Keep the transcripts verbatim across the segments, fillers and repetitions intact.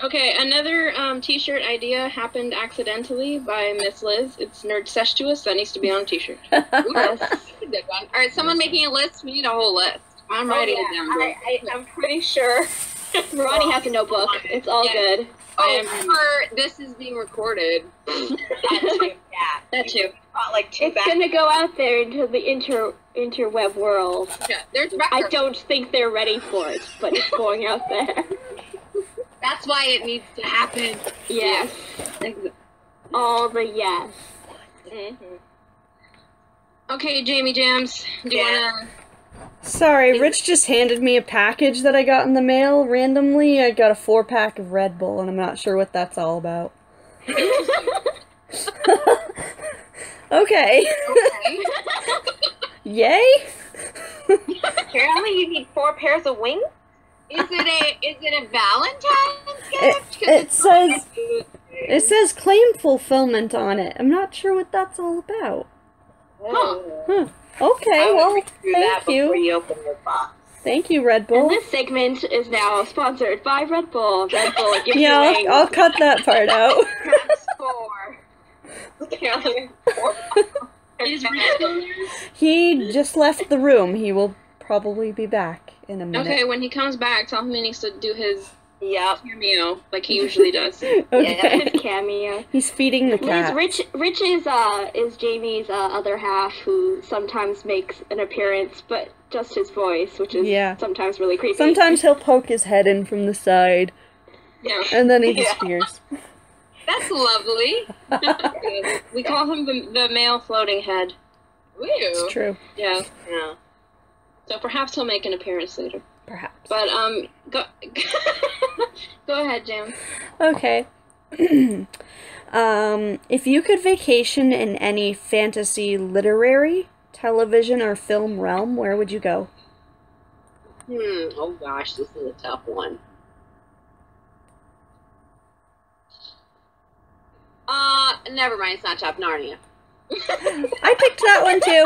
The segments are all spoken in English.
Okay, another um, t-shirt idea happened accidentally by Miss Liz. It's nerd-sestuous. That needs to be on a t-shirt. Ooh, that's a good one. All right, someone making a list. We need a whole list. I'm oh, writing yeah. it down. I, I, I'm pretty sure Ronnie has a notebook. It's all yeah. good. Oh, I'm sure this is being recorded. That too. Yeah. That too. Got, like, two it's back. gonna go out there into the inter interweb world. Yeah, there's I don't think they're ready for it, but it's going out there. That's why it needs to happen. Yes. yes. All the yes. Mm-hmm. Okay, Jamie Jams, do yeah. you wanna... Sorry, Rich just handed me a package that I got in the mail randomly. I got a four-pack of Red Bull, and I'm not sure what that's all about. Okay. Okay. Yay! Apparently you need four pairs of wings? Is it a is it a Valentine's gift? It, it says it says claim fulfillment on it. I'm not sure what that's all about. Huh. huh. Okay, well, thank you. you open your box. Thank you, Red Bull. And this segment is now sponsored by Red Bull. Red Bull, give me yeah, I'll, I'll cut that part out. Perhaps four. four. Is Rich still here? He just left the room. He will probably be back in a minute. Okay, when he comes back, tell him he needs to do his yep. cameo, like he usually does. Okay. Yeah, his cameo. He's feeding the cat. Rich, Rich is, uh, is Jamie's uh, other half, who sometimes makes an appearance, but just his voice, which is yeah. sometimes really creepy. Sometimes he'll poke his head in from the side, yeah. and then he disappears. Yeah. That's lovely. We call him the, the male floating head. Woo. It's true. Yeah. yeah. So perhaps he'll make an appearance later. Perhaps. But, um, go, go ahead, Jam. Okay. um, if you could vacation in any fantasy literary, television, or film realm, where would you go? Hmm, oh gosh, this is a tough one. Uh, never mind, it's not top Narnia. I picked that one, too.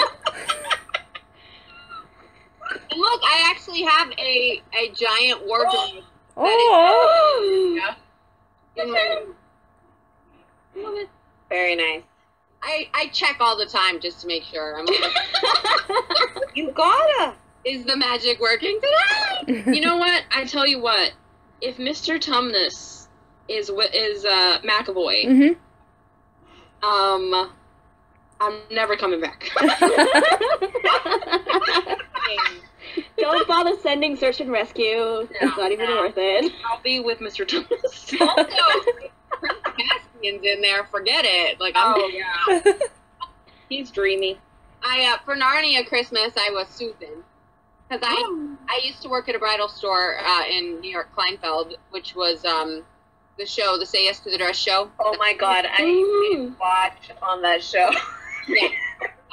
Look, I actually have a a giant wardrobe. Oh! That is, oh. Yeah. Mm. Very nice. I I check all the time just to make sure. I'm like, you gotta. Is the magic working today? You know what? I tell you what. If Mister Tumnus is is uh, McAvoy, mm-hmm. um, I'm never coming back. Don't bother sending search and rescue. No, it's not even no. worth it. I'll be with Mister Thomas. Also, Prince Caspian's in there. Forget it. Like, oh yeah, he's dreamy. I uh, for Narnia Christmas, I was Susan because I oh. I used to work at a bridal store uh, in New York, Kleinfeld, which was um the show, the Say Yes to the Dress show. Oh my God, I used to watch on that show. Yeah.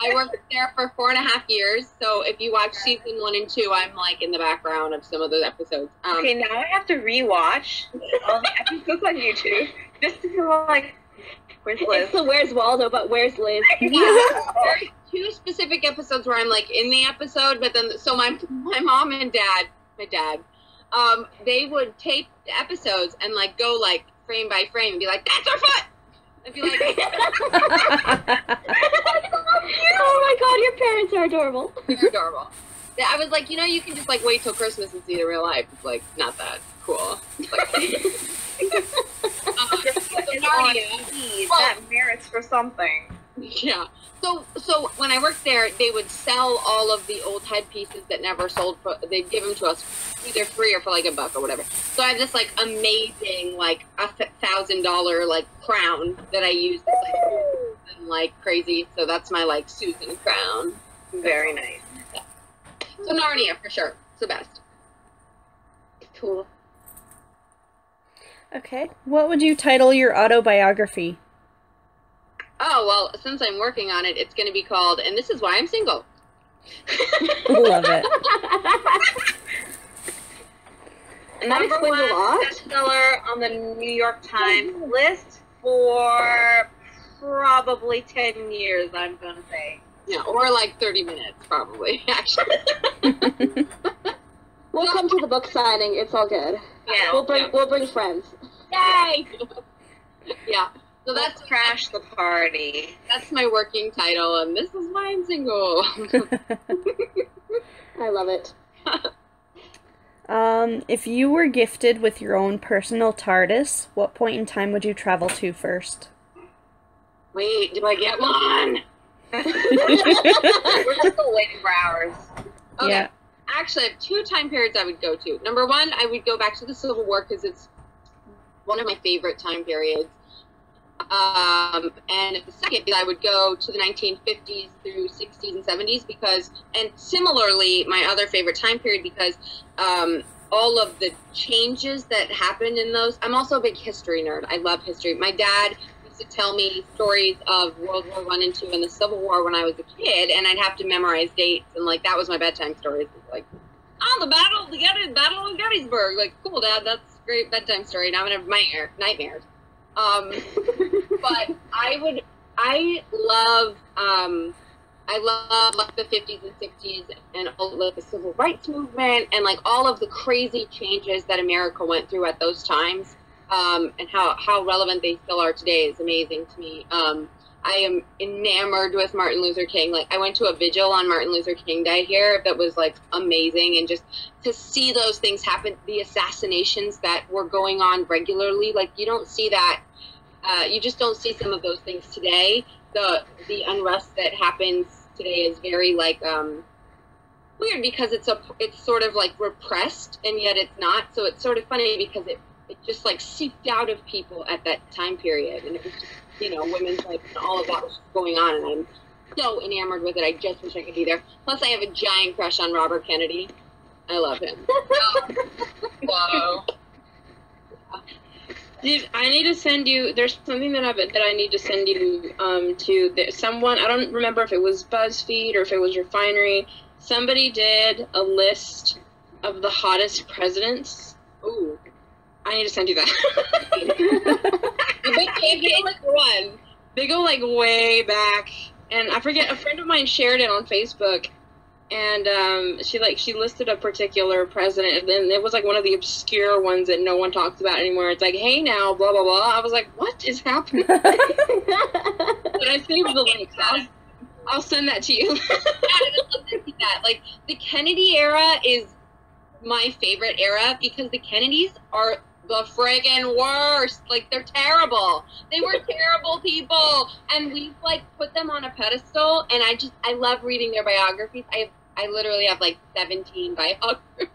I worked there for four and a half years, so if you watch season one and two, I'm, like, in the background of some of those episodes. Um, okay, now I have to rewatch all the episodes on YouTube, just to feel like, where's Liz? It's the Where's Waldo, but where's Liz? Yeah, there's two specific episodes where I'm, like, in the episode, but then, so my, my mom and dad, my dad, um, they would tape the episodes and, like, go, like, frame by frame and be like, that's our foot! I'd be like, oh my God, your parents are adorable. You're adorable. Yeah, I was like, you know, you can just like wait till Christmas and see the real life. It's like not that cool. Like, uh, Narnia, well, that merits for something. Yeah. So, so when I worked there, they would sell all of the old headpieces that never sold. For, they'd give them to us either free or for like a buck or whatever. So I have this like amazing like a thousand dollar like crown that I use like, like crazy. So that's my like Susan crown. Very nice. Yeah. So Narnia for sure. It's the best. Cool. Okay. What would you title your autobiography? Oh, well, since I'm working on it, it's going to be called, and this is why I'm single. Love it. And that explains a lot. Bestseller on the New York Times list for probably ten years, I'm going to say. Yeah, or like thirty minutes, probably, actually. We'll come to the book signing. It's all good. Yeah. We'll bring, yeah. we'll bring friends. Yay! Yeah. So that's Crash the Party. That's my working title, and this is my single. I love it. Um, if you were gifted with your own personal TARDIS, what point in time would you travel to first? Wait, do I get one? We're just still waiting for hours. Okay. Yeah. Actually, I have two time periods I would go to. Number one, I would go back to the Civil War because it's one of my favorite time periods. Um, and the second is I would go to the nineteen fifties through sixties and seventies because, and similarly, my other favorite time period because um, all of the changes that happened in those. I'm also a big history nerd. I love history. My dad used to tell me stories of World War One and Two and the Civil War when I was a kid, and I'd have to memorize dates, and like that was my bedtime stories. Like, oh, the battle, the Gettys- battle of Gettysburg. Like, cool, Dad, that's a great bedtime story. Now I'm gonna have nightmare- nightmares. Um, but I would, I love, um, I love like the fifties and sixties and all like, the civil rights movement and like all of the crazy changes that America went through at those times, um, and how, how relevant they still are today is amazing to me. Um, I am enamored with Martin Luther King. Like I went to a vigil on Martin Luther King Day here that was like amazing, and just to see those things happen, the assassinations that were going on regularly, like you don't see that. Uh, you just don't see some of those things today. The the unrest that happens today is very like um, weird because it's a it's sort of like repressed and yet it's not. So it's sort of funny because it it just like seeped out of people at that time period, and it was just, you know, women's life and all of that was going on, and I'm so enamored with it. I just wish I could be there. Plus, I have a giant crush on Robert Kennedy. I love him. Whoa. Yeah. Dude, I need to send you, there's something that I that I need to send you um, to the, someone, I don't remember if it was BuzzFeed or if it was Refinery, somebody did a list of the hottest presidents. Ooh. I need to send you that. They, they, they, like, one. They go like way back, and I forget, a friend of mine shared it on Facebook, and um, she like she listed a particular president, and then it was like one of the obscure ones that no one talks about anymore. It's like, hey now, blah blah blah. I was like, what is happening? But I saved the link. I'll, I'll send that to you. That like the Kennedy era is my favorite era because the Kennedys are the friggin' worst. Like, they're terrible. They were terrible people. And we've, like, put them on a pedestal. And I just, I love reading their biographies. I I literally have, like, seventeen biographies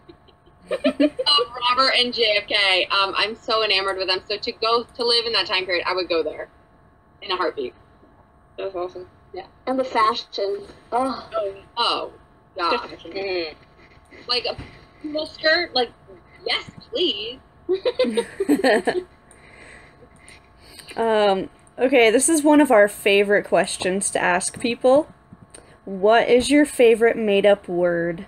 of Robert and J F K. Um, I'm so enamored with them. So to go, to live in that time period, I would go there in a heartbeat. That was awesome. Yeah. And the fashion. Oh. Oh, gosh. Mm. Like, a little skirt, like, yes, please. um, okay, this is one of our favorite questions to ask people. What is your favorite made-up word?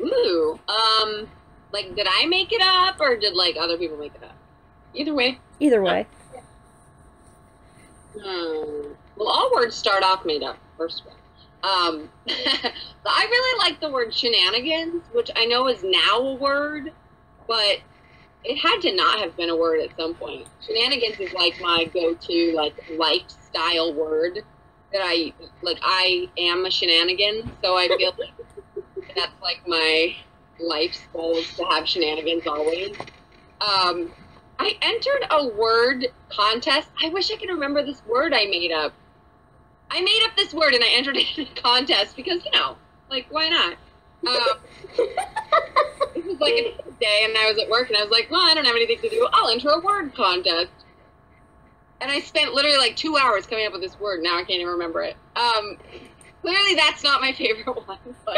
Ooh, um, like, did I make it up, or did, like, other people make it up? Either way. Either way. Oh. Yeah. Um, well, all words start off made up, first one. Um, I really like the word shenanigans, which I know is now a word, but it had to not have been a word at some point. Shenanigans is like my go-to like lifestyle word that I like. I am a shenanigan, so I feel like that's like my life's goal is to have shenanigans always. Um, I entered a word contest. I wish I could remember this word I made up. I made up this word and I entered it in a contest because, you know, like, why not? Um, it was like a day and I was at work and I was like, well, I don't have anything to do. I'll enter a word contest. And I spent literally like two hours coming up with this word. Now I can't even remember it. Um, clearly that's not my favorite one. But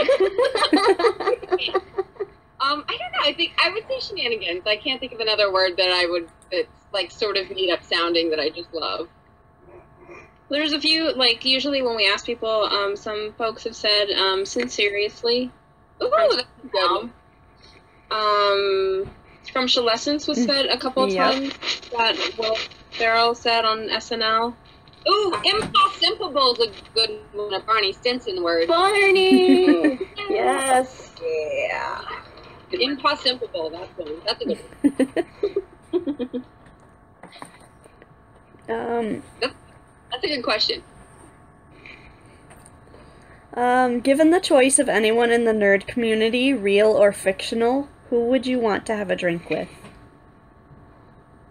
um, I don't know. I think I would say shenanigans. I can't think of another word that I would, that's like sort of made up sounding that I just love. There's a few, like, usually when we ask people, um, some folks have said, um, sinceriously. Ooh, that's good. Um, From Shalescence was said a couple of yeah. times, that Will Ferrell said on S N L. Ooh, impossible is a good one, a Barney Stinson word. Barney! Yes. Yeah. Impossible, that's, that's a good one. Um, That's a good question. Um, given the choice of anyone in the nerd community, real or fictional, who would you want to have a drink with?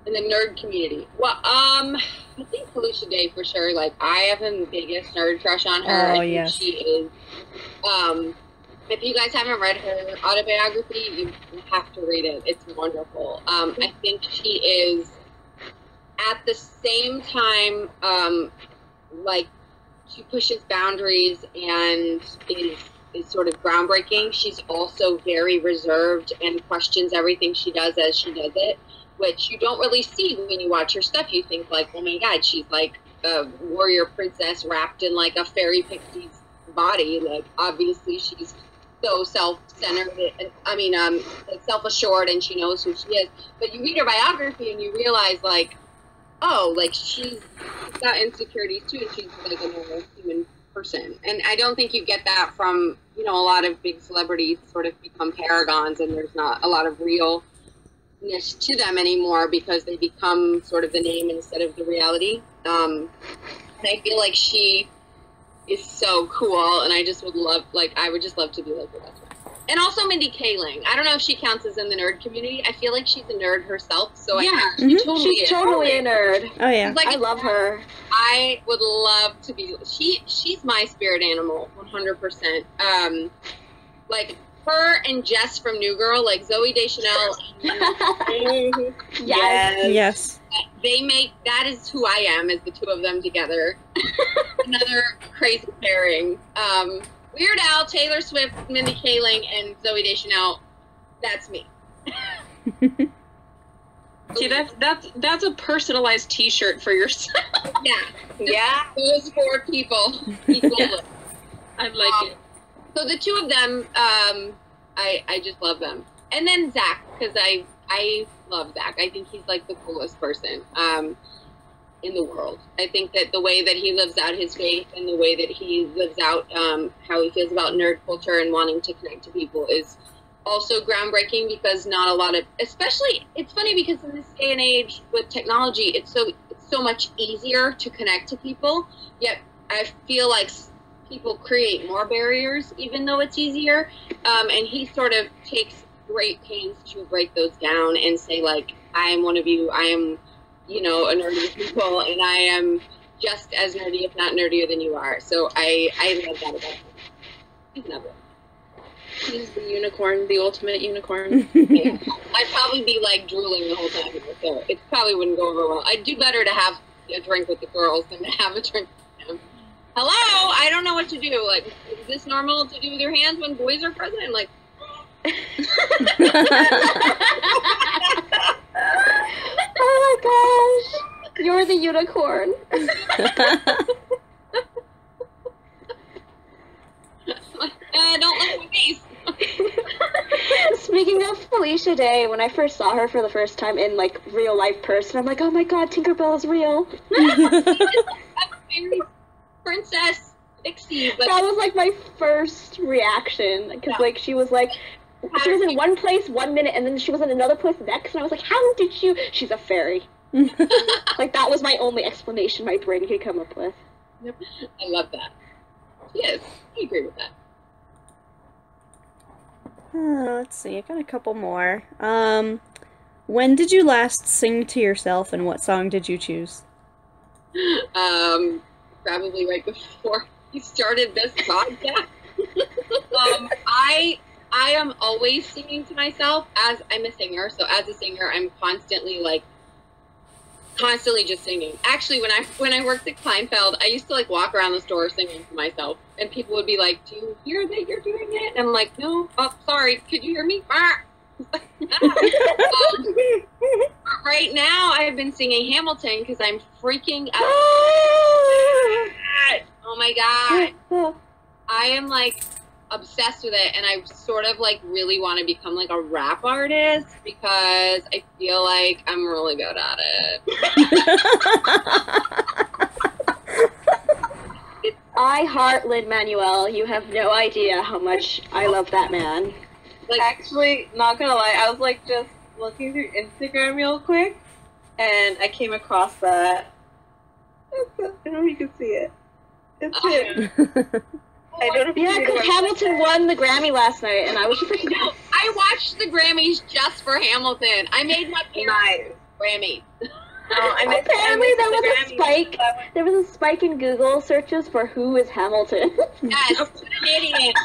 In the nerd community. Well, um, I think Felicia Day for sure. Like, I have the biggest nerd crush on her. Oh, yes. She is. Um, if you guys haven't read her autobiography, you have to read it. It's wonderful. Um, I think she is, at the same time, um, like, she pushes boundaries and is, is sort of groundbreaking. She's also very reserved and questions everything she does as she does it, which you don't really see when you watch her stuff. You think, like, oh my God, she's like a warrior princess wrapped in like a fairy pixie's body. Like, obviously she's so self-centered, and, I mean, um, self-assured, and she knows who she is. But you read her biography and you realize, like, oh, like, she's got insecurities too, and she's like a normal human person. And I don't think you get that from, you know, a lot of big celebrities sort of become paragons, and there's not a lot of realness to them anymore because they become sort of the name instead of the reality. Um, and I feel like she is so cool, and I just would love, like, I would just love to be like her. And also Mindy Kaling. I don't know if she counts as in the nerd community. I feel like she's a nerd herself, so yeah, I think she mm-hmm. totally she's is. totally a nerd. Oh yeah, like, I love her. I would love to be. She she's my spirit animal, one hundred percent. Um, like her and Jess from New Girl, like Zooey Deschanel. yes. yes, yes. They make that is who I am. Is the two of them together? Another crazy pairing. Um. Weird Al, Taylor Swift, Mindy Kaling, and Zooey Deschanel. That's me. See, that's, that's, that's a personalized t-shirt for yourself. yeah. Yeah. Those four people. yeah. I like um, it. So the two of them, um, I, I just love them. And then Zach, because I, I love Zach. I think he's like the coolest person um, in the world. I think that the way that he lives out his faith and the way that he lives out um, how he feels about nerd culture and wanting to connect to people is also groundbreaking, because not a lot of, especially, it's funny because in this day and age with technology, it's so, it's so much easier to connect to people, yet I feel like people create more barriers even though it's easier, um, and he sort of takes great pains to break those down and say, like, I am one of you, I am, you know, a nerdy people, and I am just as nerdy, if not nerdier than you are. So I, I love that about him. I love it. He's the unicorn, the ultimate unicorn. yeah. I'd probably be, like, drooling the whole time. So it probably wouldn't go over well. I'd do better to have a drink with the girls than to have a drink with them. Hello, I don't know what to do. Like, is this normal to do with your hands when boys are present? I'm like... oh my gosh, you're the unicorn. I don't like my face. Speaking of Felicia Day, when I first saw her for the first time in, like, real life person, I'm like, oh my God, Tinkerbell is real. Princess Pixie, but that was like my first reaction, because yeah. like she was like she was in one place one minute, and then she was in another place next, and I was like, how did you... She's a fairy. Like, that was my only explanation my brain could come up with. Yep. I love that. Yes, I agree with that. Uh, let's see, I got a couple more. Um, when did you last sing to yourself, and what song did you choose? Um, probably right before you started this podcast. um, I... I am always singing to myself, as I'm a singer. So as a singer, I'm constantly like, constantly just singing. Actually, when I when I worked at Kleinfeld, I used to like walk around the store singing to myself, and people would be like, "Do you hear that you're doing it?" And I'm like, "No, oh, sorry. Could you hear me?" um, right now, I've been singing Hamilton because I'm freaking out. Oh my God, I am like obsessed with it, and I sort of like really want to become like a rap artist because I feel like I'm really good at it. I heart Lin-Manuel. You have no idea how much I love that man. Like, actually, not gonna lie, I was like just looking through Instagram real quick, and I came across that, I don't know if you can see it. It's him. I don't know if yeah, because Hamilton won the Grammy last night, and I was freaking out. I watched the Grammys just for Hamilton. I made my parents Grammys. Oh, I missed, Apparently, I there was the a spike. There was a spike in Google searches for who is Hamilton. Yes, what an idiot.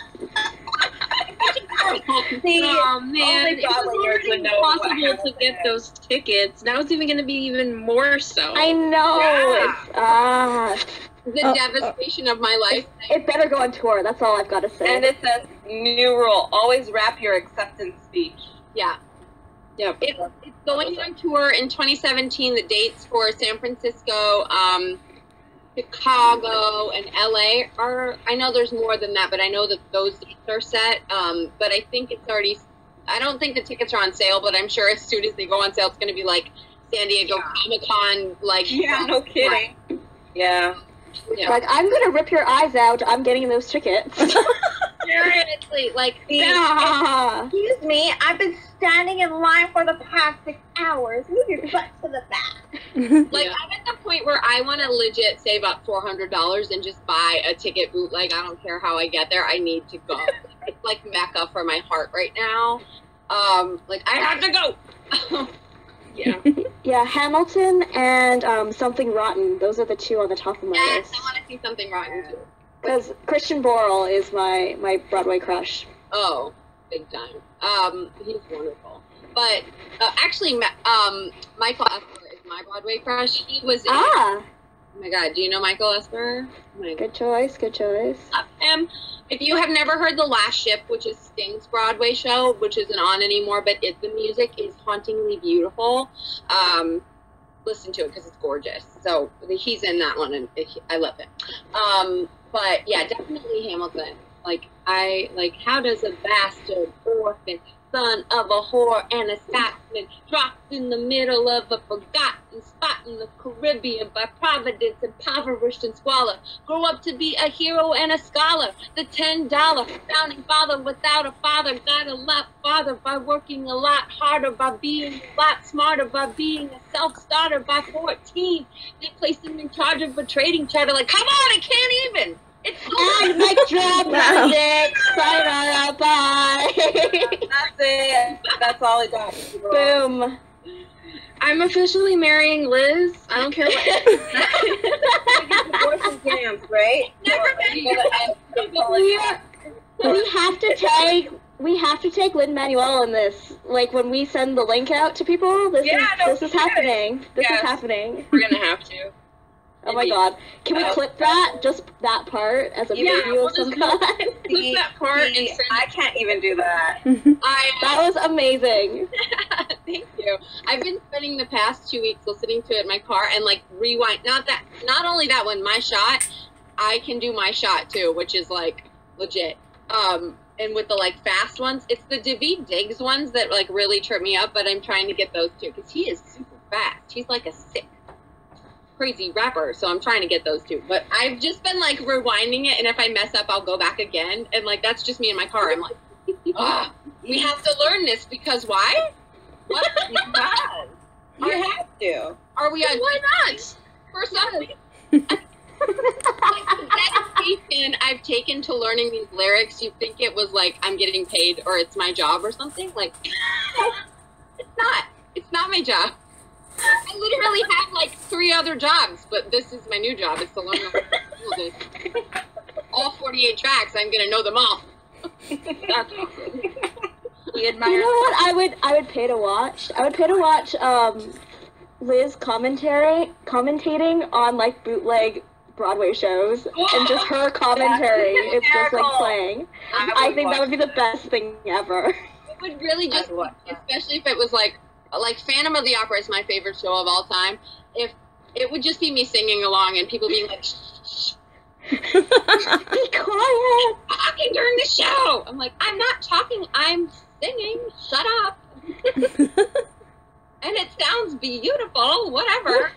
See, oh man, it was already impossible to get those tickets. Now it's even going to be even more so. I know. Yeah. It's, uh, the uh, devastation uh, of my life. It better go on tour. That's all I've got to say. And it says new rule: always wrap your acceptance speech. Yeah. Yeah, it's, it's going on tour in twenty seventeen. The dates for San Francisco, um, Chicago, and L A are, I know there's more than that, but I know that those dates are set. Um, but I think it's already, I don't think the tickets are on sale, but I'm sure as soon as they go on sale, it's going to be like San Diego yeah. Comic-Con. Like, yeah, no kidding. Right. Yeah. Yeah. Like, I'm going to rip your eyes out. I'm getting those tickets. Seriously, like, yeah. Excuse me, I've been standing in line for the past six hours. Move your butt to the back. Like, yeah. I'm at the point where I want to legit save up four hundred dollars and just buy a ticket bootleg. I don't care how I get there. I need to go. It's like Mecca for my heart right now. Um, like, I have to go. Yeah. Yeah, Hamilton and um, Something Rotten. Those are the two on the top of my yes, list. Yes, I want to see Something Rotten, too. Because Christian Borle is my, my Broadway crush. Oh, big time. Um, he's wonderful. But uh, actually, um, Michael Esper is my Broadway crush. He was in, ah. Oh my God, do you know Michael Esper? Oh my God. Good choice, good choice. Um, if you have never heard The Last Ship, which is Sting's Broadway show, which isn't on anymore, but it, the music is hauntingly beautiful. Um, listen to it because it's gorgeous. So he's in that one, and it, I love it. Um, But yeah, definitely Hamilton. Like I like, how does a bastard orphan, son of a whore and a Scotsman, dropped in the middle of a forgotten spot in the Caribbean by providence, impoverished and squalor, grow up to be a hero and a scholar? The ten dollar founding father without a father got a lot farther by working a lot harder, by being a lot smarter, by being a self-starter. By fourteen, they placed him in charge of a trading charter. Like, come on, I can't even. It's and mic drop music. Sayonara, bye. That's it. That's all I got. Boom. I'm officially marrying Liz. I don't care what. Divorce and jams, right? Never been. We have to take. We have to take Lin-Manuel in this. Like, when we send the link out to people, this yeah, is no, this is happening. This yes. is happening. We're gonna have to. Oh my God! Can we clip that? Just that part as a yeah, video we'll of some kind. Clip that part. And I can't even do that. I, that was amazing. Thank you. I've been spending the past two weeks listening to it in my car and like rewind. Not that. Not only that one. My shot. I can do my shot too, which is like legit. Um, and with the like fast ones, it's the Daveed Diggs ones that like really trip me up. But I'm trying to get those too because he is super fast. He's like a sick. Crazy rapper, so I'm trying to get those two. But I've just been like rewinding it, and if I mess up, I'll go back again. And like that's just me in my car. I'm like, oh, we have to learn this because why? What? You have to. Are we? On why not? For something. Like, dedication I've taken to learning these lyrics. You think it was like I'm getting paid or it's my job or something? Like, it's not. It's not my job. I literally have like three other jobs, but this is my new job, is to learn all, all forty-eight tracks. I'm gonna know them all. That's awesome. You know what I would I would pay to watch? I would pay to watch um Liz commentary commentating on like bootleg Broadway shows and just her commentary. It's just like playing. I, I think that would be the best thing ever. It would really just would especially if it was like Like, Phantom of the Opera is my favorite show of all time. If it would just be me singing along and people being like, shh, shh. Be quiet. I'm talking during the show. I'm like, I'm not talking. I'm singing. Shut up. And it sounds beautiful. Whatever.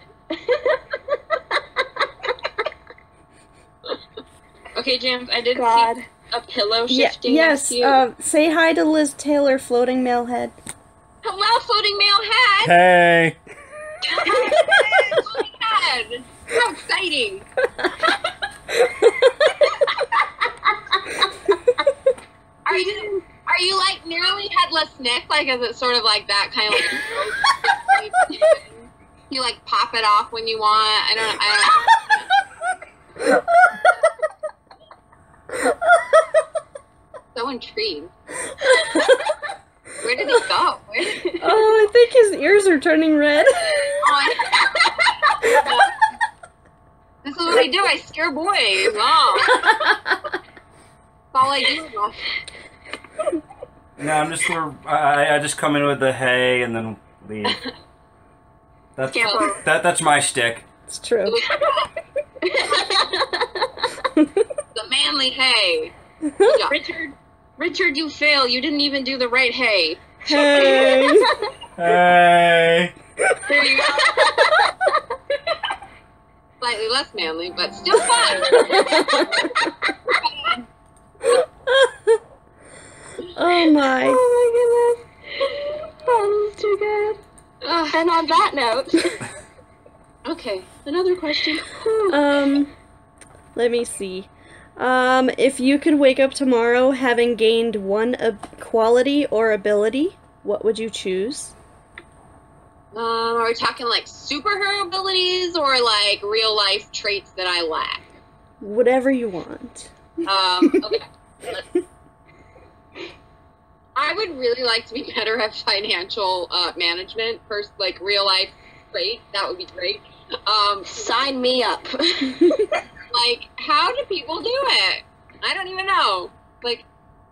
Okay, James, I did God. see a pillow shifting. Yeah, yes. Uh, say hi to Liz Taylor, floating mailhead. Hello, floating male head. Hey. Floating god! How exciting! Are you are you like nearly headless Nick? Like, is it sort of like that kind of like you like pop it off when you want? I don't. I don't So intrigued. Where did he go? Where did he... Oh, I think his ears are turning red. Oh, this is what I do. I scare boys. Oh. That's all I do. No, I'm just gonna. I, I just come in with the hey and then leave. That's that. That's my shtick. It's true. The manly hey. Richard, Richard, you fail. You didn't even do the right hey. Hey. Hey. There you go. Slightly less manly, but still fun. Oh my. Oh my goodness. That was too good. Uh, and on that note. Okay, another question. Um, let me see. Um, if you could wake up tomorrow having gained one ab- quality or ability, what would you choose? Um, are we talking like superhero abilities or like real life traits that I lack? Whatever you want. Um, okay. I would really like to be better at financial uh, management. First, like real life trait, that would be great. Um, sign me up. Like, how do people do it? I don't even know. Like,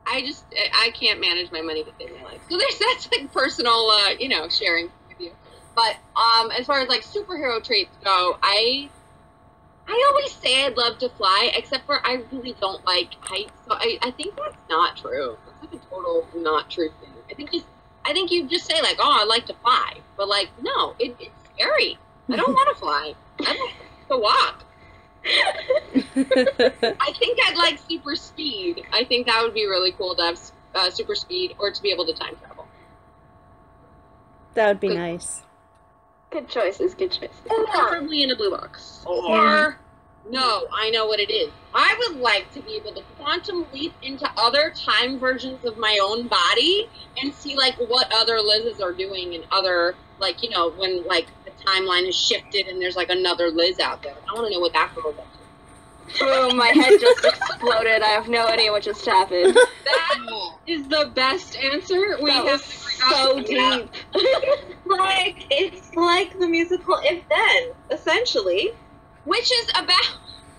I just, I can't manage my money to save my life. So there's, that's like personal, uh, you know, sharing with you. But um, as far as like superhero traits go, I, I always say I'd love to fly, except for I really don't like heights. So I, I think that's not true. That's like a total not true thing. I think just, I think you just say like, oh, I'd like to fly. But like, no, it, it's scary. I don't want to fly. I don't want to walk. I think I'd like super speed. I think that would be really cool to have uh, super speed or to be able to time travel. That would be good. Nice. Good choices, good choices. Or preferably in a blue box. Or, no, I know what it is. I would like to be able to quantum leap into other time versions of my own body and see, like, what other Liz's are doing and other, like, you know, when, like, timeline has shifted and there's like another Liz out there. I want to know what that girl does. Boom, my head just exploded. I have no idea what just happened. That is the best answer. We that have so deep. Like, it's like the musical If Then, essentially. Which is about,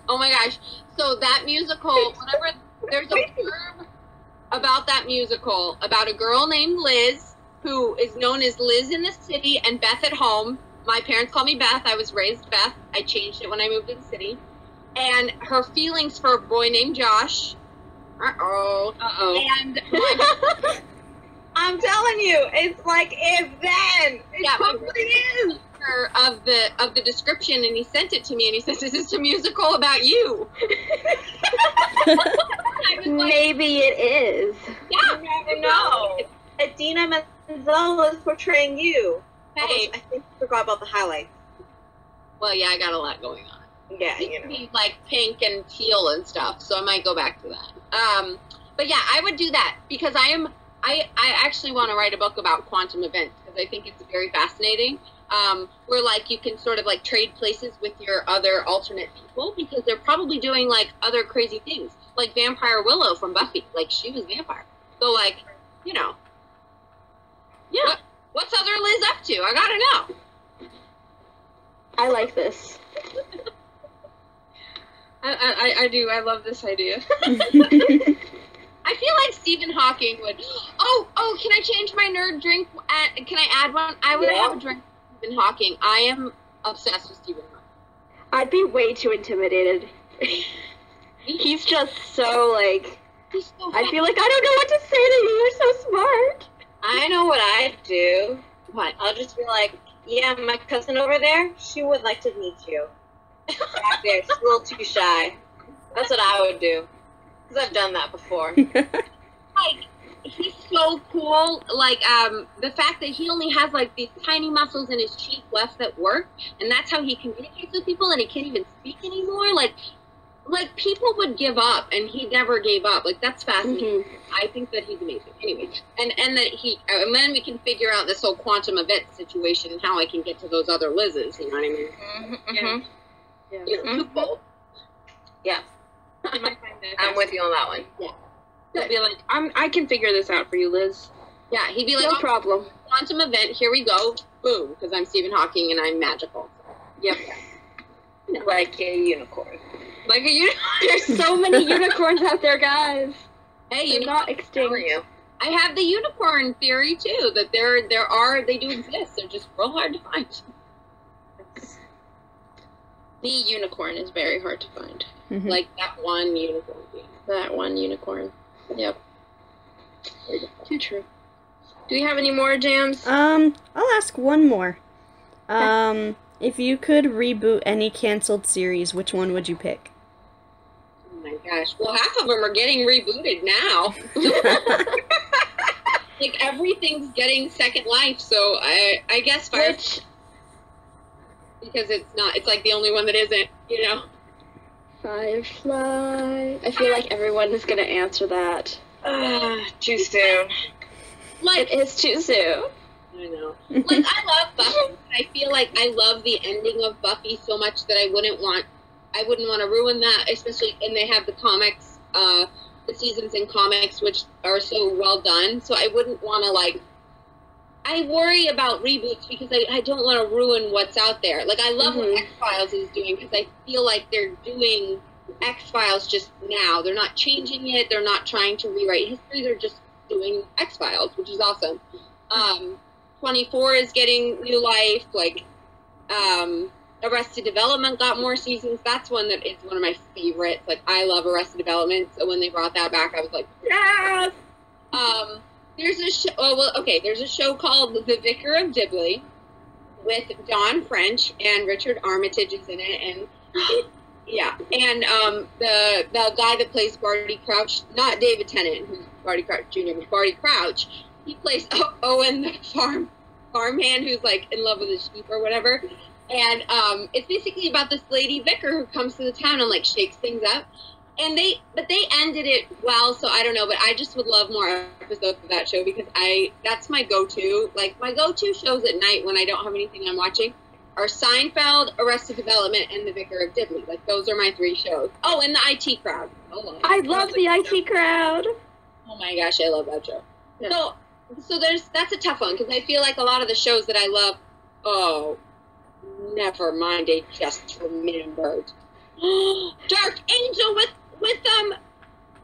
oh my gosh. So that musical, whatever, there's a term about that musical, about a girl named Liz, who is known as Liz in the city and Beth at home. My parents called me Beth. I was raised Beth. I changed it when I moved to the city. And her feelings for a boy named Josh. Uh-oh. Uh-oh. And my, I'm telling you, it's like If Then. It yeah, totally is. Of the, of the description, and he sent it to me, and he says, is this a musical about you? I was like, maybe it is. Yeah. You never know. Idina Menzel is portraying you. Hey. I think I forgot about the highlights. Well, yeah, I got a lot going on. Yeah, you know. Be, like, pink and teal and stuff, so I might go back to that. Um, but yeah, I would do that because I am. I, I actually want to write a book about quantum events because I think it's very fascinating. Um, where like you can sort of like trade places with your other alternate people because they're probably doing like other crazy things, like Vampire Willow from Buffy. Like she was vampire, so like you know, yeah. What, What's other Liz up to? I gotta know. I like this. I, I I do. I love this idea. I feel like Stephen Hawking would. Oh oh! Can I change my nerd drink? At, can I add one? I would yeah. have a drink with Stephen Hawking. I am obsessed with Stephen Hawking. I'd be way too intimidated. He's just so like. He's so I feel like I don't know what to say to you. You're so smart. I know what I'd do. What? I'll just be like, yeah, my cousin over there, she would like to meet you. Back there, she's a little too shy. That's what I would do. Because I've done that before. Like, he's so cool. Like, um, the fact that he only has, like, these tiny muscles in his cheek left that work, and that's how he communicates with people, and he can't even speak anymore. Like, like people would give up, and he never gave up. Like, that's fascinating. Mm-hmm. I think that he's amazing. Anyway, and, and that he, and then we can figure out this whole quantum event situation and how I can get to those other Liz's, you know what I mean? Mm-hmm. Yeah. Mm-hmm. Yeah. You know, mm-hmm. Twofold. Yeah. You might find that I'm with you on that one. Yeah. He'll be like, I'm, I can figure this out for you, Liz. Yeah, he'd be like, no oh, problem. Quantum event, here we go. Boom, because I'm Stephen Hawking and I'm magical. Yep. No. Like a unicorn. Like a unicorn. There's so many unicorns out there, guys. Hey, you're not extinct. You? I have the unicorn theory, too, that there, there are, they do exist. They're just real hard to find. The unicorn is very hard to find. Mm-hmm. Like that one unicorn. That one unicorn. Yep. Too true. Do we have any more jams? Um, I'll ask one more. Um, if you could reboot any canceled series, which one would you pick? Oh my gosh. Well, half of them are getting rebooted now. Like everything's getting second life, so I I guess Firefly. Which... Because it's not, it's like the only one that isn't, you know. Firefly. I feel like everyone is going to answer that. Uh, too soon. Like, it is too soon. I know. Like, I love Buffy. I feel like I love the ending of Buffy so much that I wouldn't want, I wouldn't want to ruin that, especially, and they have the comics, uh, the seasons in comics, which are so well done. So I wouldn't want to, like, I worry about reboots because I, I don't want to ruin what's out there. Like, I love mm-hmm. what X-Files is doing because I feel like they're doing X-Files just now. They're not changing it. They're not trying to rewrite history. They're just doing X-Files, which is awesome. Um, twenty-four is getting new life. Like, um, Arrested Development got more seasons. That's one that is one of my favorites. Like, I love Arrested Development. So when they brought that back, I was like, yes! Um... There's a show, oh, well, okay, there's a show called The Vicar of Dibley with Don French, and Richard Armitage is in it, and, it, yeah, and um, the the guy that plays Barty Crouch, not David Tennant, who's Barty Crouch Junior, but Barty Crouch, he plays Owen, the farm farmhand who's, like, in love with a sheep or whatever, and um, it's basically about this lady vicar who comes to the town and, like, shakes things up. And they, but they ended it well, so I don't know, but I just would love more episodes of that show because I, that's my go-to, like, my go-to shows at night when I don't have anything I'm watching are Seinfeld, Arrested Development, and The Vicar of Dibley. Like, those are my three shows. Oh, and The I T Crowd. Oh, I, I love, love The I T Crowd. Oh my gosh, I love that show. Yeah. So, so there's, that's a tough one because I feel like a lot of the shows that I love, oh, never mind, I just remembered. Dark Angel with With um,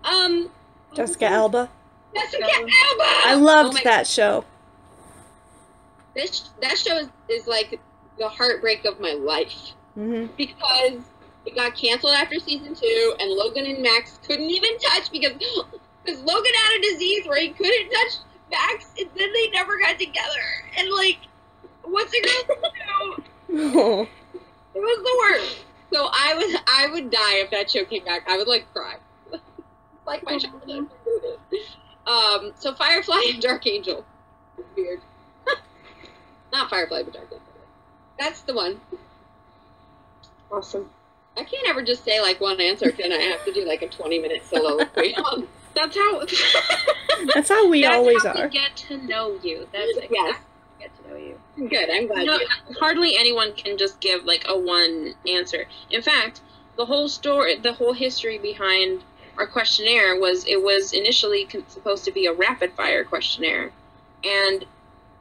um, Jessica Alba. Jessica Alba. I loved oh that God. show. This that show is, is like the heartbreak of my life mm-hmm. because it got canceled after season two, and Logan and Max couldn't even touch because because Logan had a disease where he couldn't touch Max, and then they never got together. And like, what's it gonna do? Oh. It was the worst. So I was, I would die if that show came back. I would like cry, like my childhood. Um, so Firefly and Dark Angel, weird. Not Firefly, but Dark Angel. That's the one. Awesome. I can't ever just say like one answer, can I? I have to do like a twenty-minute soliloquy. That's how. That's how we That's always how are. We get to know you. That's exactly. Yes. Get to know you. Good, I'm glad. You know, hardly anyone can just give like a one answer. In fact, the whole story, the whole history behind our questionnaire was it was initially con supposed to be a rapid fire questionnaire, and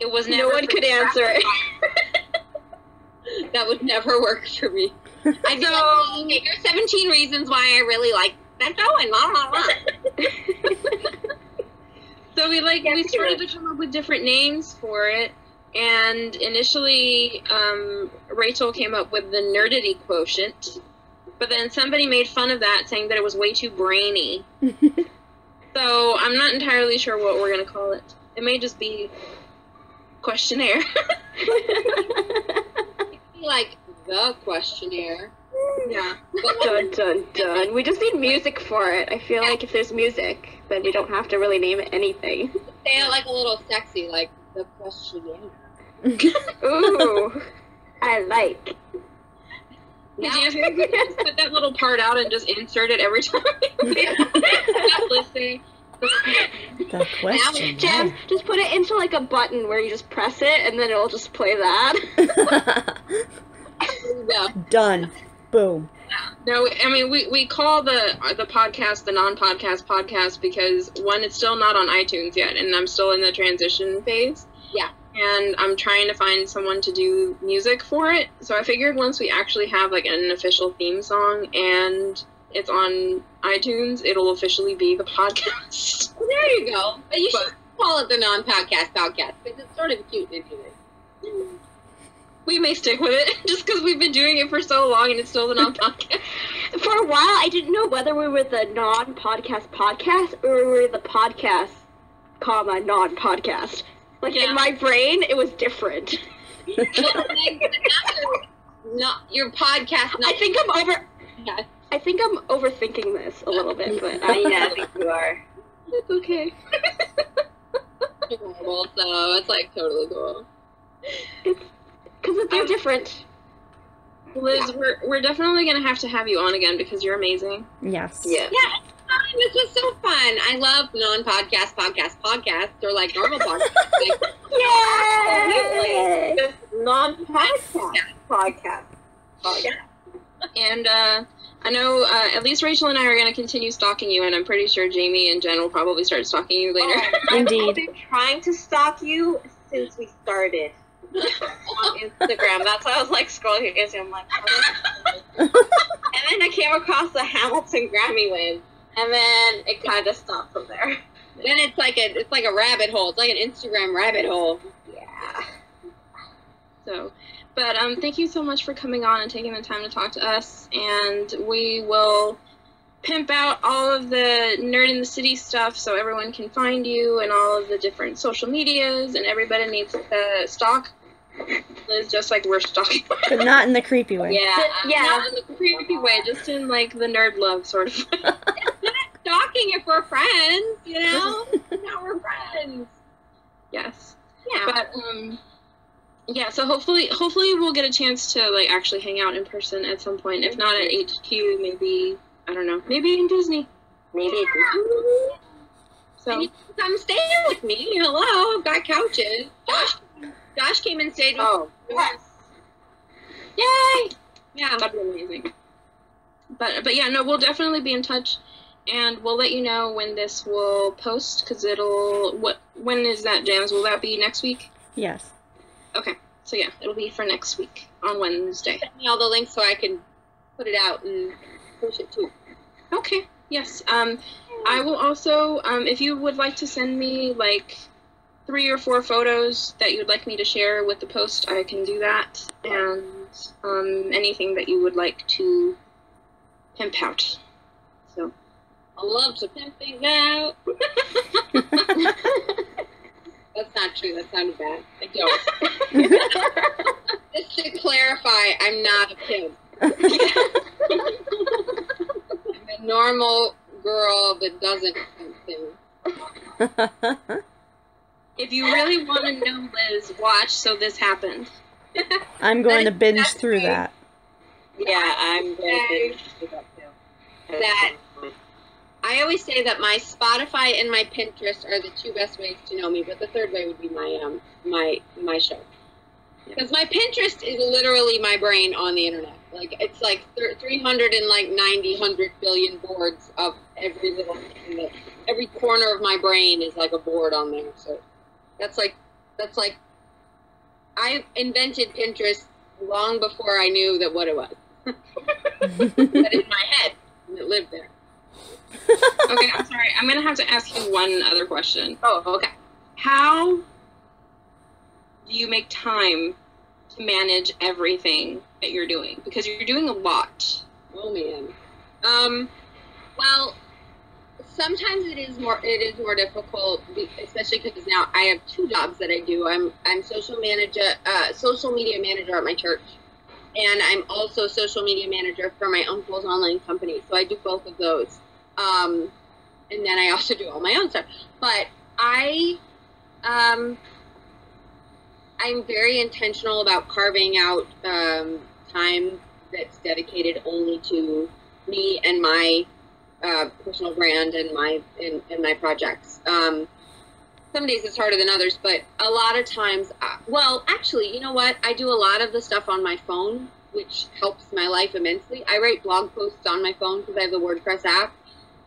it was never. No one could answer it. That would never work for me. I know. So, like, there's seventeen reasons why I really like that show and blah blah blah. So we like yeah, we started to come up with different names for it. And initially, um, Rachel came up with the nerdity quotient, but then somebody made fun of that, saying that it was way too brainy. So I'm not entirely sure what we're going to call it. It may just be questionnaire. It could be like the questionnaire. Yeah. Dun, dun, dun. We just need music for it. I feel yeah. like if there's music, then we don't have to really name it anything. Say it like a little sexy, like the questionnaire. Ooh. I like. Did you just put that little part out and just insert it every time? Listen. The question. Jam, just put it into like a button where you just press it and then it'll just play that. No. Done. Boom. No, I mean we, we call the the podcast the non-podcast podcast because one, it's still not on iTunes yet, and I'm still in the transition phase. Yeah. And I'm trying to find someone to do music for it. So I figured once we actually have like an official theme song and it's on iTunes, it'll officially be the podcast. There you go. But you but, should call it the non-podcast podcast because it's sort of cute and interesting. We may stick with it just because we've been doing it for so long and it's still the non-podcast. For a while, I didn't know whether we were the non-podcast podcast or we were the podcast, comma, non-podcast. Like, yeah. In my brain, it was different. Well, not your podcast. Not I think I'm over. Yeah. I think I'm overthinking this a little bit, but I, yeah, I think you are. It's okay. Well, so it's like totally cool. It's because they're um, different. Liz, yeah. we're we're definitely gonna have to have you on again because you're amazing. Yes. Yeah. Yeah. This was so fun. I love non-podcast, podcast, podcasts, or like normal podcasts. Yay! This non-podcast, podcast, podcast. And uh, I know uh, at least Rachel and I are going to continue stalking you, and I'm pretty sure Jamie and Jen will probably start stalking you later. Oh, indeed. I've been trying to stalk you since we started on Instagram. That's why I was like scrolling through Instagram. I'm like, oh, and then I came across the Hamilton Grammy win. And then it kind of stopped from there. Then it's like a it's like a rabbit hole. It's like an Instagram rabbit hole. Yeah. So, but um, thank you so much for coming on and taking the time to talk to us. And we will pimp out all of the Nerd in the City stuff so everyone can find you and all of the different social medias. And everybody needs to stalk. It's just like we're stalking, but not in the creepy way. Yeah, but, yeah, not in the creepy way. Just in like the nerd love sort of. Stalking if we're friends, you know? Now we're friends. Yes. Yeah. But um yeah, so hopefully hopefully we'll get a chance to like actually hang out in person at some point. If not at H Q, maybe I don't know. Maybe in Disney. Maybe at Disney. So you can come stay with me. Hello, I've got couches. Josh Josh came and stayed with me. Oh, yes. Yay! Yeah, that'd be amazing. But but yeah, no, we'll definitely be in touch. And we'll let you know when this will post, because it'll... What? When is that, Jams? Will that be next week? Yes. Okay. So, yeah, it'll be for next week on Wednesday. Send me all the links so I can put it out and push it, too. Okay. Yes. Um, I will also... Um, if you would like to send me, like, three or four photos that you'd like me to share with the post, I can do that. And um, anything that you would like to pimp out. So... I love to pimp things out. That's not true. That sounded bad. I don't. Just to clarify, I'm not a pimp. I'm a normal girl that doesn't pimp things. If you really want to know, Liz, watch So This Happened. I'm going to binge through true. that. Yeah, I'm going to binge through that too. That. I always say that my Spotify and my Pinterest are the two best ways to know me, but the third way would be my um my my show, because my Pinterest is literally my brain on the internet. Like it's like three hundred and like ninety hundred billion boards of every little thing that, every corner of my brain is like a board on there. So that's like that's like I invented Pinterest long before I knew that what it was, but in my head it lived there. Okay, I'm sorry. I'm going to have to ask you one other question. Oh, okay. How do you make time to manage everything that you're doing? Because you're doing a lot. Oh, man. Um, well, sometimes it is more, it is more difficult, especially because now I have two jobs that I do. I'm, I'm social manager, uh, social media manager at my church. And I'm also social media manager for my uncle's online company. So I do both of those. Um, and then I also do all my own stuff. But I, um, I'm very intentional about carving out um, time that's dedicated only to me and my uh, personal brand and my and, and my projects. Um, some days it's harder than others, but a lot of times, I, well, actually, you know what? I do a lot of the stuff on my phone, which helps my life immensely. I write blog posts on my phone because I have the WordPress app.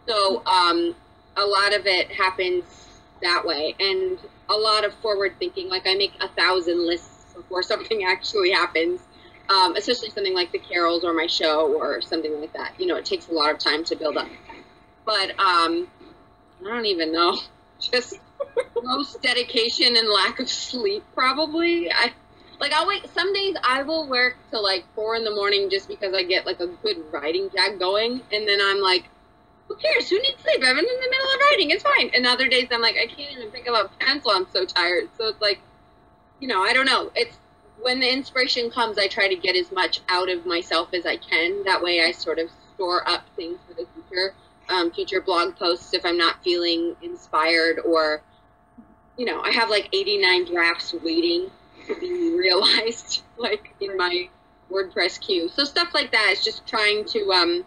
So um, a lot of it happens that way, and a lot of forward thinking. Like I make a thousand lists before something actually happens. Um, especially something like the Carols or my show or something like that. You know, it takes a lot of time to build up. But um, I don't even know. Just most dedication and lack of sleep, probably. I like I'll wait. Some days I will work till like four in the morning just because I get like a good writing jag going, and then I'm like, who cares? Who needs sleep? I'm in the middle of writing. It's fine. And other days I'm like, I can't even pick up a pencil. I'm so tired. So it's like, you know, I don't know. It's when the inspiration comes, I try to get as much out of myself as I can. That way I sort of store up things for the future, um, future blog posts if I'm not feeling inspired, or, you know, I have like eighty-nine drafts waiting to be realized, like in my WordPress queue. So stuff like that is just trying to, um,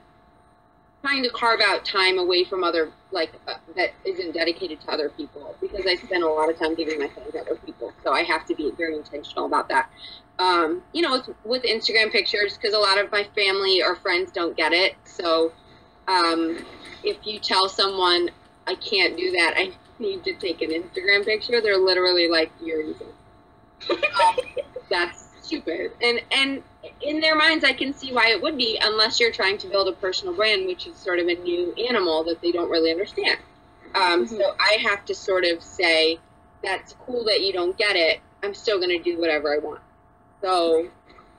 trying to carve out time away from other, like uh, that isn't dedicated to other people, because I spend a lot of time giving my time to other people. So I have to be very intentional about that. Um, you know, with, with Instagram pictures, because a lot of my family or friends don't get it. So um, if you tell someone, I can't do that, I need to take an Instagram picture, they're literally like, you're evil. um, that's stupid. And, and in their minds, I can see why it would be, unless you're trying to build a personal brand, which is sort of a new animal that they don't really understand. Um, mm-hmm. So I have to sort of say, that's cool that you don't get it. I'm still going to do whatever I want. So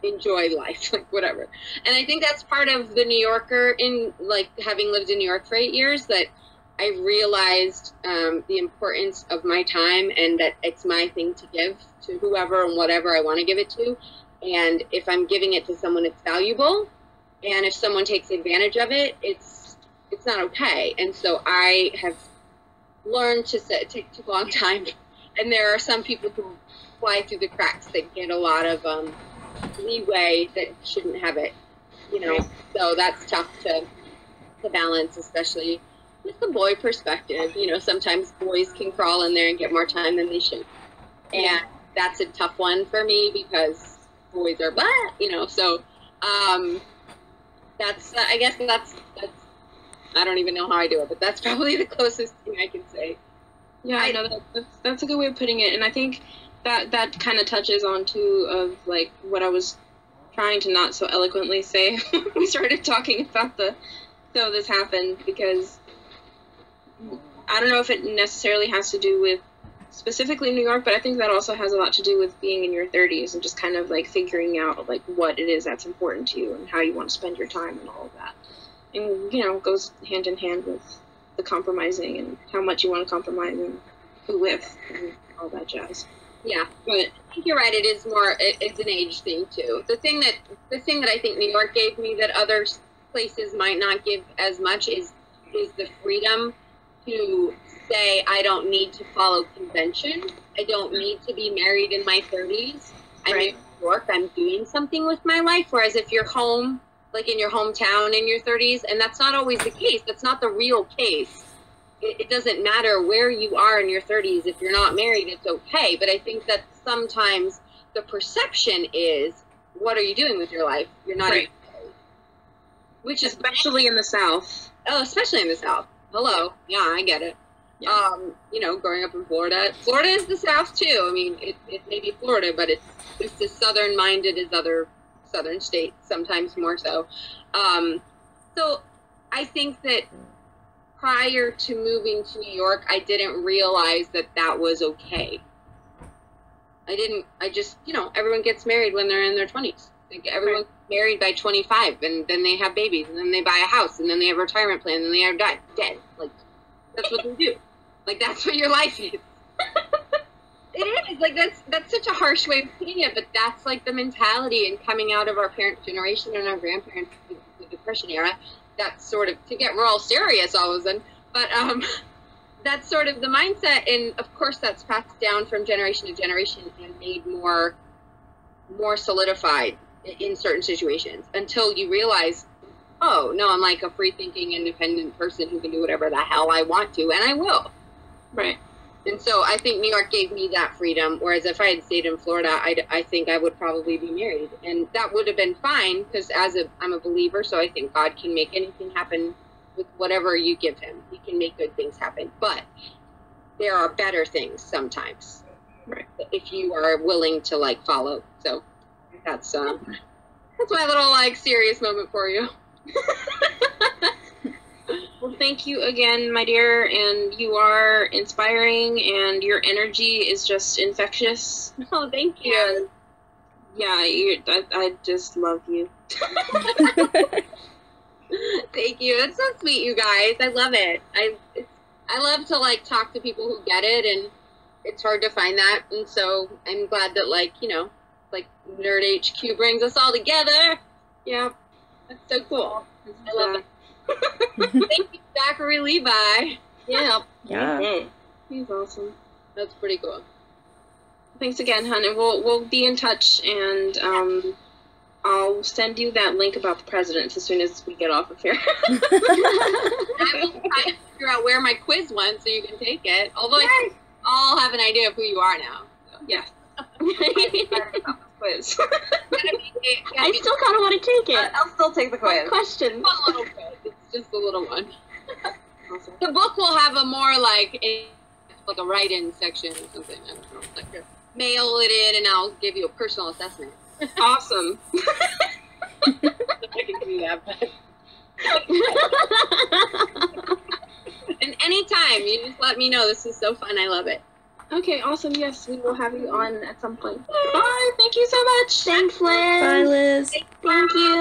enjoy life, like whatever. And I think that's part of the New Yorker, in like having lived in New York for eight years, that I realized um, the importance of my time, and that it's my thing to give to whoever and whatever I want to give it to. And if I'm giving it to someone, it's valuable. And if someone takes advantage of it, it's it's not okay. And so I have learned to set, take too long time. And there are some people who fly through the cracks that get a lot of um, leeway that shouldn't have it, you know. So that's tough to, to balance, especially with the boy perspective. You know, sometimes boys can crawl in there and get more time than they should. And that's a tough one for me, because boys are blah, you know, so um, that's, uh, I guess that's, that's, I don't even know how I do it, but that's probably the closest thing I can say. Yeah, I know, that, that's a good way of putting it, and I think that, that kind of touches on, too, of, like, what I was trying to not so eloquently say when we started talking about the, so this happened, because I don't know if it necessarily has to do with specifically New York, but I think that also has a lot to do with being in your thirties and just kind of like figuring out like what it is that's important to you and how you want to spend your time and all of that. And, you know, it goes hand in hand with the compromising and how much you want to compromise and who with and all that jazz. Yeah, but I think you're right. It is more, it, it's an age thing too. The thing that, the thing that I think New York gave me that other places might not give as much is, is the freedom to say, I don't need to follow convention. I don't need to be married in my thirties. I'm right. in New York. I'm doing something with my life. Whereas if you're home, like in your hometown in your thirties, and that's not always the case. That's not the real case. It, it doesn't matter where you are in your thirties. If you're not married, it's okay. But I think that sometimes the perception is, what are you doing with your life? You're not right. married. Which is especially in the South. Oh, especially in the South. Hello. Yeah, I get it. Yeah. Um, you know, growing up in Florida, Florida is the South too. I mean, it, it may be Florida, but it's just as southern minded as other southern states, sometimes more so. Um, so I think that prior to moving to New York, I didn't realize that that was okay. I didn't, I just, you know, everyone gets married when they're in their twenties. Like everyone right. married by twenty-five, and then they have babies, and then they buy a house, and then they have a retirement plan, and then they are dead. Like, that's what they do. Like, that's what your life is. It is like that's that's such a harsh way of putting it, but that's like the mentality and coming out of our parents' generation and our grandparents' the Depression era. That's sort of to get we're all serious all of a sudden, but um, that's sort of the mindset, and of course that's passed down from generation to generation and made more more solidified in certain situations until you realize, oh no, I'm like a free-thinking, independent person who can do whatever the hell I want to, and I will. Right. And so I think New York gave me that freedom, whereas if I had stayed in Florida, I'd, I think I would probably be married. And that would have been fine, because as a, I'm a believer, so I think God can make anything happen with whatever you give him. He can make good things happen. But there are better things sometimes, right, if you are willing to, like, follow. So that's, um, that's my little, like, serious moment for you. Well, thank you again, my dear, and you are inspiring, and your energy is just infectious. Oh, thank you. Yeah, yeah you, I, I just love you. Thank you. That's so sweet, you guys. I love it. I it's, I love to, like, talk to people who get it, and it's hard to find that, and so I'm glad that, like, you know, like, Nerd H Q brings us all together. Yeah. That's so cool. I love it. Thank you, Zachary Levi. Yeah. Yeah. He's awesome. That's pretty cool. Thanks again, hon. And we'll we'll be in touch, and um, I'll send you that link about the presidents as soon as we get off of here. I'm trying to figure out where my quiz went so you can take it. Although yes. I think we all have an idea of who you are now. So. Yes. Quiz. I still kind of want to take it. I'll still take the quiz. Question. It's just a little one. Awesome. The book will have a more like a, like a write-in section or something. I don't know. Like mail it in, and I'll give you a personal assessment. Awesome. I can do that. But... and anytime you just let me know. This is so fun. I love it. Okay, awesome. Yes, we will have you on at some point. Bye. Thank you so much. Thanks, Liz. Bye, Liz. Thank you.